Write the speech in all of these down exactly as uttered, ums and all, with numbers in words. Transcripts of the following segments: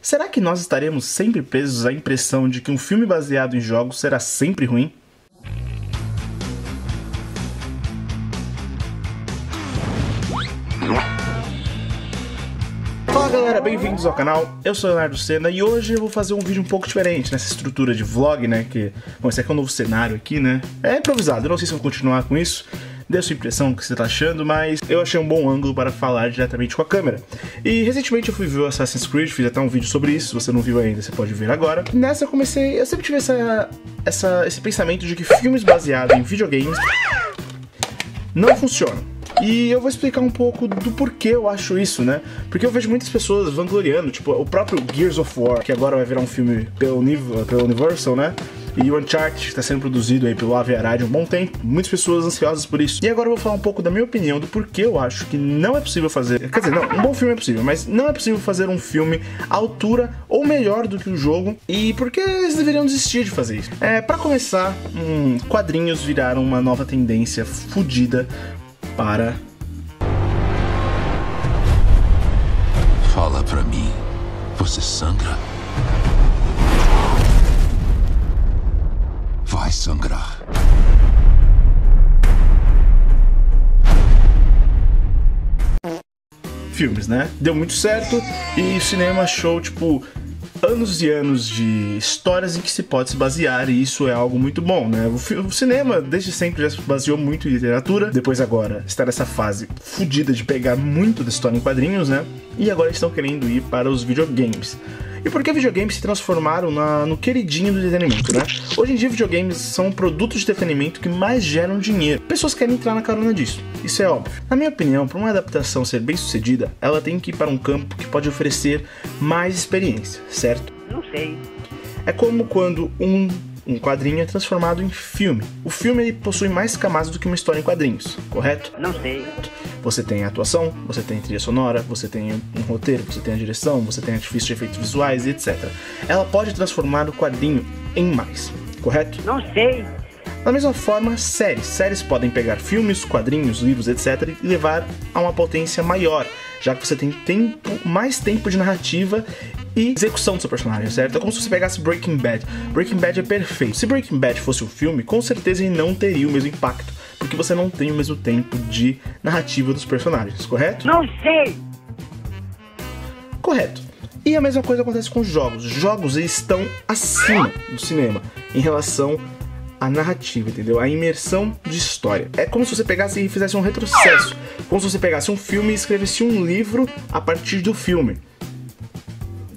Será que nós estaremos sempre presos à impressão de que um filme baseado em jogos será sempre ruim? Fala galera, bem-vindos ao canal, eu sou o Leonardo Sena e hoje eu vou fazer um vídeo um pouco diferente nessa estrutura de vlog, né, que... Bom, esse aqui é um novo cenário aqui, né, é improvisado, eu não sei se eu vou continuar com isso. Dê a sua impressão, o que você tá achando, mas eu achei um bom ângulo para falar diretamente com a câmera. E recentemente eu fui ver o Assassin's Creed, fiz até um vídeo sobre isso, se você não viu ainda, você pode ver agora. E nessa eu comecei, eu sempre tive essa, essa, esse pensamento de que filmes baseados em videogames não funcionam. E eu vou explicar um pouco do porquê eu acho isso, né? Porque eu vejo muitas pessoas vangloriando, tipo, o próprio Gears of War, que agora vai virar um filme pelo, pelo Universal, né? E o Uncharted, que está sendo produzido aí pelo Average há um bom tempo, muitas pessoas ansiosas por isso. E agora eu vou falar um pouco da minha opinião, do porquê eu acho que não é possível fazer... Quer dizer, não, um bom filme é possível, mas não é possível fazer um filme à altura ou melhor do que o jogo, e por que eles deveriam desistir de fazer isso. É, pra começar, hum, quadrinhos viraram uma nova tendência fodida para... Fala pra mim, você sangra? Vai sangrar. Filmes, né? Deu muito certo e o cinema achou, tipo, anos e anos de histórias em que se pode se basear, e isso é algo muito bom, né? O cinema desde sempre já se baseou muito em literatura, depois agora está nessa fase fodida de pegar muito da história em quadrinhos, né? E agora estão querendo ir para os videogames. E por que videogames se transformaram na, no queridinho do entretenimento, né? Hoje em dia, videogames são produtos de entretenimento que mais geram dinheiro. Pessoas querem entrar na carona disso, isso é óbvio. Na minha opinião, para uma adaptação ser bem sucedida, ela tem que ir para um campo que pode oferecer mais experiência, certo? Não sei. É como quando um... Um quadrinho é transformado em filme. O filme ele possui mais camadas do que uma história em quadrinhos, correto? Não sei. Você tem a atuação, você tem trilha sonora, você tem um roteiro, você tem a direção, você tem artifícios de efeitos visuais, etcétera. Ela pode transformar o quadrinho em mais, correto? Não sei. Da mesma forma, séries. Séries podem pegar filmes, quadrinhos, livros, etcétera e levar a uma potência maior, já que você tem tempo, mais tempo de narrativa e execução do seu personagem, certo? É como se você pegasse Breaking Bad. Breaking Bad é perfeito. Se Breaking Bad fosse um filme, com certeza ele não teria o mesmo impacto, porque você não tem o mesmo tempo de narrativa dos personagens, correto? Não sei! Correto. E a mesma coisa acontece com os jogos. Os jogos eles estão acima do cinema em relação a narrativa, entendeu? A imersão de história. É como se você pegasse e fizesse um retrocesso. Como se você pegasse um filme e escrevesse um livro a partir do filme.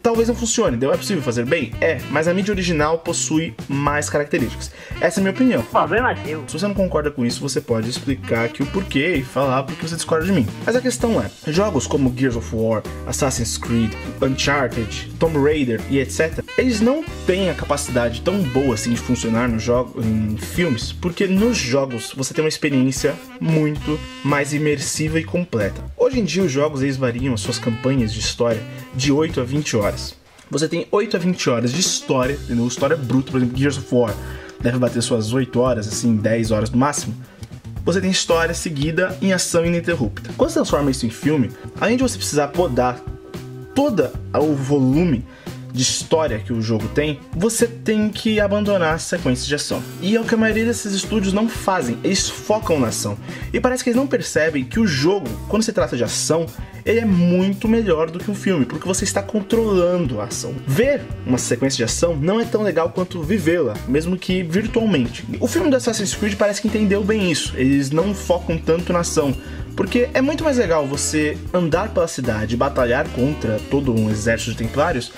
Talvez não funcione, entendeu? É possível fazer bem? É, mas a mídia original possui mais características. Essa é a minha opinião. Problema seu. Se você não concorda com isso, você pode explicar aqui o porquê e falar porque você discorda de mim. Mas a questão é, jogos como Gears of War, Assassin's Creed, Uncharted, Tomb Raider e etcétera, eles não têm a capacidade tão boa assim de funcionar no jogo, em filmes, porque nos jogos você tem uma experiência muito mais imersiva e completa. Hoje em dia os jogos eles variam as suas campanhas de história de oito a vinte horas. Você tem oito a vinte horas de história, entendeu? História bruta, por exemplo, Gears of War deve bater suas oito horas, assim, dez horas no máximo. Você tem história seguida em ação ininterrupta. Quando você transforma isso em filme, além de você precisar podar todo o volume de história que o jogo tem, você tem que abandonar a sequência de ação. E é o que a maioria desses estúdios não fazem, eles focam na ação. E parece que eles não percebem que o jogo, quando se trata de ação, ele é muito melhor do que um filme, porque você está controlando a ação. Ver uma sequência de ação não é tão legal quanto vivê-la, mesmo que virtualmente. O filme do Assassin's Creed parece que entendeu bem isso, eles não focam tanto na ação, porque é muito mais legal você andar pela cidade e batalhar contra todo um exército de templários,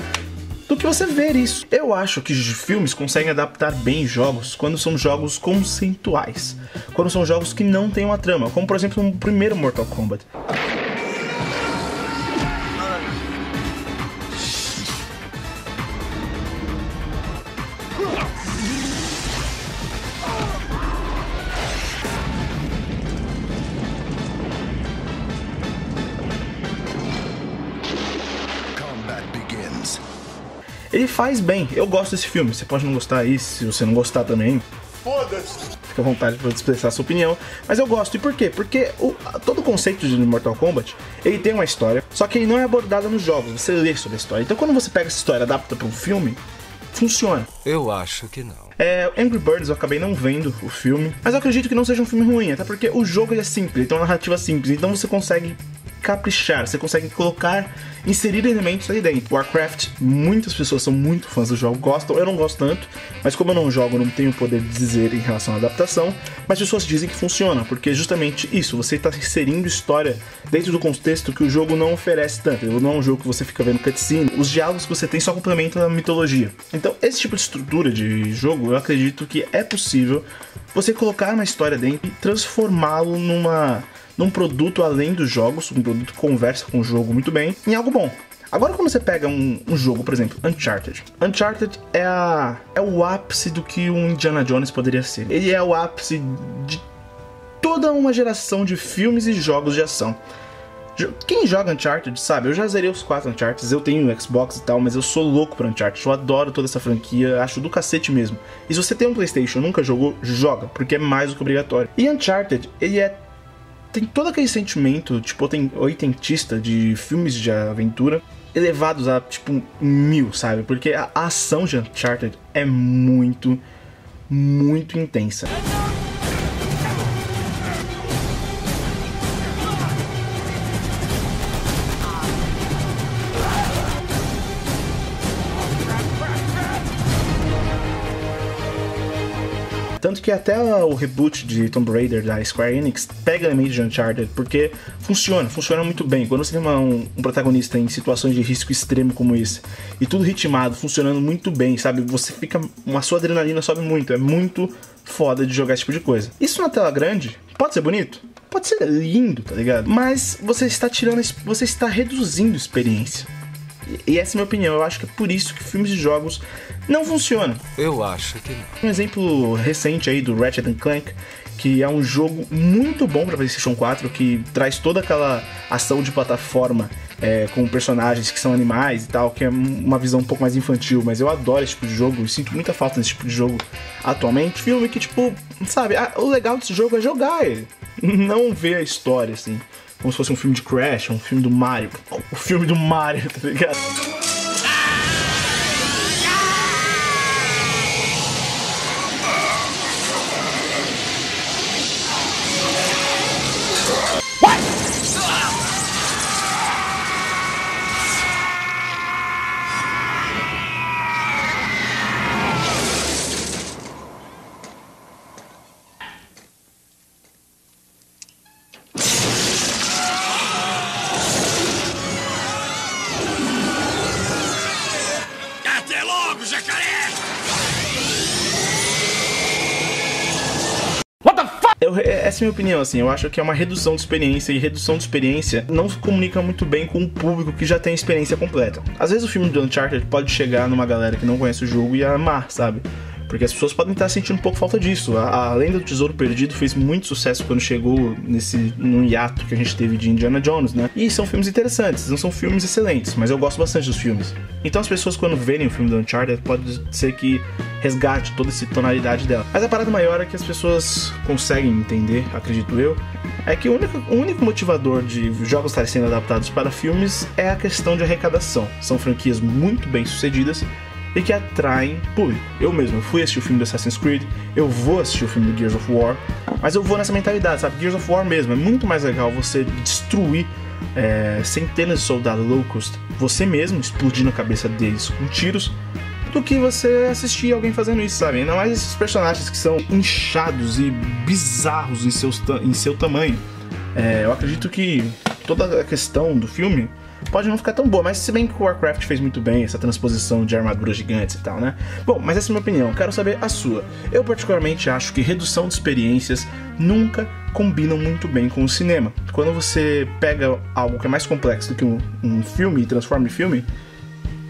do que você ver isso. Eu acho que filmes conseguem adaptar bem jogos quando são jogos conceituais, quando são jogos que não têm uma trama, como por exemplo no primeiro Mortal Kombat. Ele faz bem, eu gosto desse filme, você pode não gostar aí, se você não gostar também, Foda-se. Fica à vontade para expressar sua opinião. Mas eu gosto. E por quê? Porque o, todo o conceito de Mortal Kombat, ele tem uma história, só que ele não é abordada nos jogos. Você lê sobre a história. Então quando você pega essa história e adapta para um filme, funciona. Eu acho que não. É, Angry Birds eu acabei não vendo o filme, mas eu acredito que não seja um filme ruim, até porque o jogo ele é simples, então a narrativa é simples, então você consegue caprichar, você consegue colocar, inserir elementos ali dentro. Warcraft, muitas pessoas são muito fãs do jogo, gostam, eu não gosto tanto, mas como eu não jogo, eu não tenho o poder de dizer em relação à adaptação, mas pessoas dizem que funciona, porque é justamente isso, você está inserindo história dentro do contexto que o jogo não oferece tanto, não é um jogo que você fica vendo cutscene, os diálogos que você tem só complementam a mitologia. Então, esse tipo de estrutura de jogo, eu acredito que é possível você colocar uma história dentro e transformá-lo numa... num produto além dos jogos, um produto que conversa com o jogo muito bem, em algo bom. Agora quando você pega um, um jogo, por exemplo, Uncharted. Uncharted é, a, é o ápice do que um Indiana Jones poderia ser. Ele é o ápice de toda uma geração de filmes e jogos de ação. Quem joga Uncharted sabe, eu já zerei os quatro Uncharted, eu tenho Xbox e tal, mas eu sou louco pra Uncharted, eu adoro toda essa franquia, acho do cacete mesmo. E se você tem um PlayStation e nunca jogou, joga, porque é mais do que obrigatório. E Uncharted, ele é... tem todo aquele sentimento, tipo, tem oitentista de filmes de aventura elevados a, tipo, mil, sabe? Porque a ação de Uncharted é muito, muito intensa. Tanto que até o reboot de Tomb Raider da Square Enix pega elementos de Uncharted, porque funciona, funciona muito bem. Quando você tem uma, um, um protagonista em situações de risco extremo como esse, e tudo ritmado, funcionando muito bem, sabe? Você fica... a sua adrenalina sobe muito, é muito foda de jogar esse tipo de coisa. Isso na tela grande pode ser bonito? Pode ser lindo, tá ligado? Mas você está tirando... você está reduzindo a experiência. E essa é a minha opinião, eu acho que é por isso que filmes de jogos não funcionam. Eu acho que não. Um exemplo recente aí do Ratchet and Clank, que é um jogo muito bom para PlayStation quatro, que traz toda aquela ação de plataforma é, com personagens que são animais e tal, que é uma visão um pouco mais infantil, mas eu adoro esse tipo de jogo e sinto muita falta desse tipo de jogo atualmente. Filme que, tipo, sabe, a, o legal desse jogo é jogar ele, não ver a história, assim. Como se fosse um filme de Crash, um filme do Mario. O filme do Mario, tá ligado? What? Essa é a minha opinião, assim, eu acho que é uma redução de experiência, e redução de experiência não se comunica muito bem com o público que já tem a experiência completa. Às vezes o filme do Uncharted pode chegar numa galera que não conhece o jogo e amar, sabe? Porque as pessoas podem estar sentindo um pouco falta disso. A, a Lenda do Tesouro Perdido fez muito sucesso quando chegou nesse, num hiato que a gente teve de Indiana Jones, né? E são filmes interessantes, não são filmes excelentes, mas eu gosto bastante dos filmes. Então as pessoas quando verem o filme do Uncharted, pode ser que resgate toda essa tonalidade dela. Mas a parada maior é que as pessoas conseguem entender, acredito eu, é que o único, o único motivador de jogos estarem sendo adaptados para filmes é a questão de arrecadação. São franquias muito bem sucedidas, e que atraem público. Eu mesmo fui assistir o filme do Assassin's Creed, eu vou assistir o filme do Gears of War, mas eu vou nessa mentalidade, sabe? Gears of War mesmo, é muito mais legal você destruir é, centenas de soldados loucos, você mesmo, explodindo a cabeça deles com tiros, do que você assistir alguém fazendo isso, sabe? Ainda mais esses personagens que são inchados e bizarros em, seus, em seu tamanho. É, eu acredito que toda a questão do filme pode não ficar tão boa, mas se bem que o Warcraft fez muito bem essa transposição de armaduras gigantes e tal, né? Bom, mas essa é a minha opinião, quero saber a sua. Eu particularmente acho que redução de experiências nunca combinam muito bem com o cinema. Quando você pega algo que é mais complexo do que um, um filme e transforma em filme,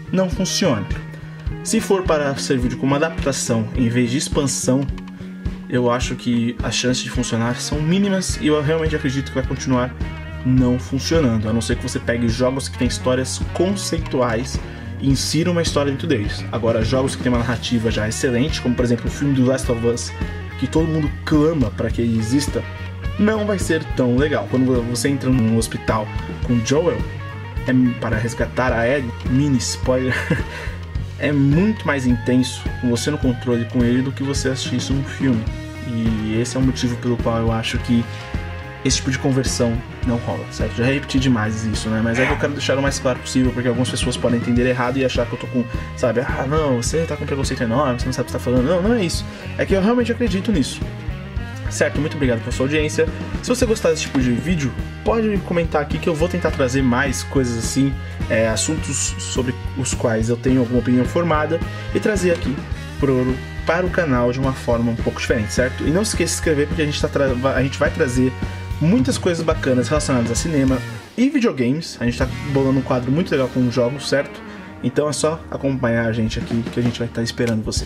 não funciona. Se for para servir como adaptação em vez de expansão, eu acho que as chances de funcionar são mínimas e eu realmente acredito que vai continuar não funcionando, a não ser que você pegue jogos que tem histórias conceituais e insira uma história dentro deles. Agora, jogos que tem uma narrativa já excelente, como por exemplo o filme do Last of Us, que todo mundo clama para que exista, não vai ser tão legal. Quando você entra num hospital com Joel é para resgatar a Ellie, mini spoiler, é muito mais intenso com você no controle com ele do que você assistir isso num filme. E esse é o motivo pelo qual eu acho que esse tipo de conversão não rola, certo? Já repeti demais isso, né? Mas é que eu quero deixar o mais claro possível, porque algumas pessoas podem entender errado e achar que eu tô com, sabe? Ah, não, você tá com um preconceito enorme, você não sabe o que você tá falando. Não, não é isso. É que eu realmente acredito nisso. Certo, muito obrigado pela sua audiência. Se você gostar desse tipo de vídeo, pode me comentar aqui que eu vou tentar trazer mais coisas assim, é, assuntos sobre os quais eu tenho alguma opinião formada e trazer aqui pro, para o canal de uma forma um pouco diferente, certo? E não se esqueça de se inscrever, porque a gente, tá tra- a gente vai trazer muitas coisas bacanas relacionadas a cinema e videogames. A gente tá bolando um quadro muito legal com os jogos, certo? Então é só acompanhar a gente aqui que a gente vai estar esperando você.